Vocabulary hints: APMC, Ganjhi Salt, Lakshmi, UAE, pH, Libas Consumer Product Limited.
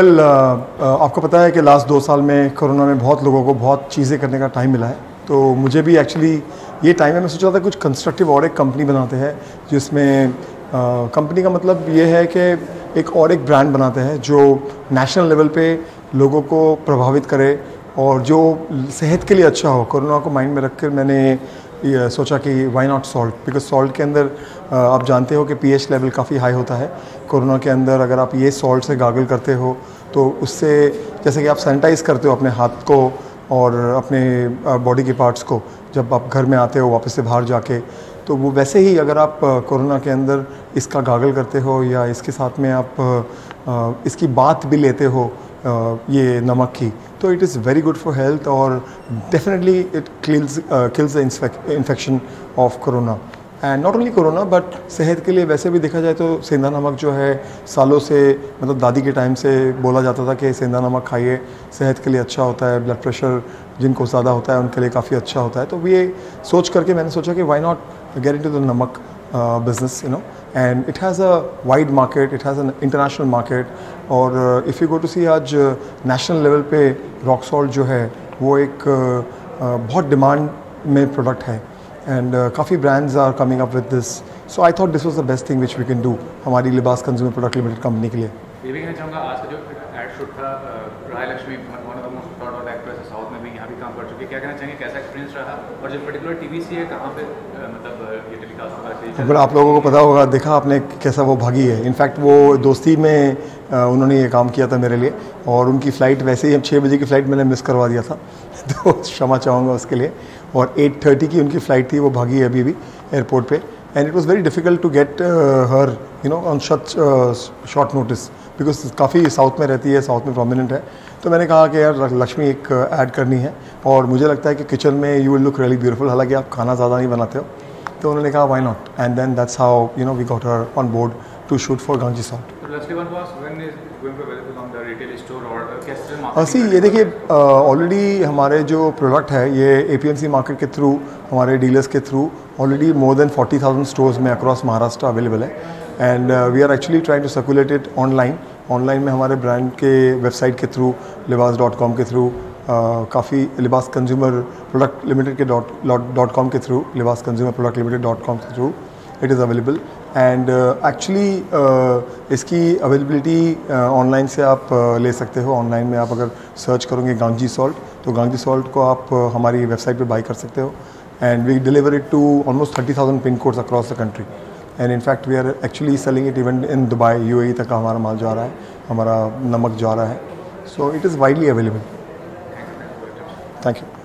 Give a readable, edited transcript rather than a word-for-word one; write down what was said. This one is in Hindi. वेल आपको पता है कि लास्ट 2 साल में कोरोना में बहुत लोगों को बहुत चीज़ें करने का टाइम मिला है, तो मुझे भी एक्चुअली ये टाइम है, मैं सोच रहा था कुछ कंस्ट्रक्टिव और एक कंपनी बनाते हैं जिसमें कंपनी का मतलब ये है कि एक और एक ब्रांड बनाते हैं जो नेशनल लेवल पे लोगों को प्रभावित करे और जो सेहत के लिए अच्छा हो। कोरोना को माइंड में रख कर मैंने ये सोचा कि why not salt, because salt के अंदर आप जानते हो कि पीएच लेवल काफ़ी हाई होता है। कोरोना के अंदर अगर आप ये सॉल्ट से गार्गल करते हो तो उससे, जैसे कि आप सैनिटाइज़ करते हो अपने हाथ को और अपने बॉडी के पार्ट्स को जब आप घर में आते हो वापस से बाहर जाके, तो वो वैसे ही अगर आप कोरोना के अंदर इसका गार्गल करते हो या इसके साथ में आप इसकी बात भी लेते हो ये नमक की, तो it is very good for health और definitely it kills the infection of corona. And not only corona but सेहत के लिए वैसे भी देखा जाए तो सेंधा नमक जो है सालों से, मतलब दादी के टाइम से बोला जाता था कि सेंधा नमक खाइए, सेहत के लिए अच्छा होता है, ब्लड प्रेशर जिनको ज़्यादा होता है उनके लिए काफ़ी अच्छा होता है। तो ये सोच करके मैंने सोचा कि why not get into the नमक business, you know, and it has a wide market, it has an international market और if you go to see आज national level पे rock salt जो है वो एक बहुत demand में product है and काफ़ी brands are coming up with this, so I thought this was the best thing which we can do हमारी Libas Consumer Product Limited company के लिए। ये भी कहना चाहूँगा आज का जो ad shoot था, Lakshmi one of the most thought out actress south में भी, यहाँ भी काम कर चुके, क्या कहना चाहेंगे कैसा एक्सपीरियंस रहा और जो पर्टिकुलर टीवी सी है कहाँ पे मतलब ये टेलीकास्ट होगा चाहिए? अगर आप लोगों को पता होगा, देखा आपने कैसा वो भागी है। इनफैक्ट वो दोस्ती में उन्होंने ये काम किया था मेरे लिए और उनकी फ़्लाइट वैसे ही 6 बजे की फ़्लाइट मैंने मिस करवा दिया था तो क्षमा चाहूँगा उसके लिए, और 8:30 की उनकी फ़्लाइट थी, वो भागी है अभी भी एयरपोर्ट पर। And it was very difficult to get her, you know, on such short notice because काफ़ी साउथ में रहती है, साउथ में prominent है। तो मैंने कहा कि यार लक्ष्मी एक ad करनी है और मुझे लगता है कि किचन में you will look really beautiful, हालांकि आप खाना ज़्यादा नहीं बनाते हो। तो उन्होंने कहा why not, and then that's how you know we got her on board to shoot for Ganjhi Salt. सी ये देखिए ऑलरेडी हमारे जो प्रोडक्ट है ये APMC मार्केट के थ्रू, हमारे डीलर्स के through already more than 40,000 stores में अक्रॉस महाराष्ट्र अवेलेबल है and we are actually trying to circulate it online. Online में हमारे ब्रांड के वेबसाइट के थ्रू, libas.com के थ्रू, काफ़ी लिबास कंज्यूमर प्रोडक्ट लिमिटेड के .com के through, Libas consumer product limited .com के through it is available. And actually इसकी अवेलेबिलिटी ऑनलाइन से आप ले सकते हो। ऑनलाइन में आप अगर सर्च करोगे गांजी सॉल्ट, तो गांजी सॉल्ट को आप हमारी वेबसाइट पे बाई कर सकते हो and we deliver it to almost 30,000 pin codes across the country and in fact we are actually selling it even in Dubai, UAE तक हमारा माल जा रहा है, हमारा नमक जा रहा है, so it is widely available. Thank you.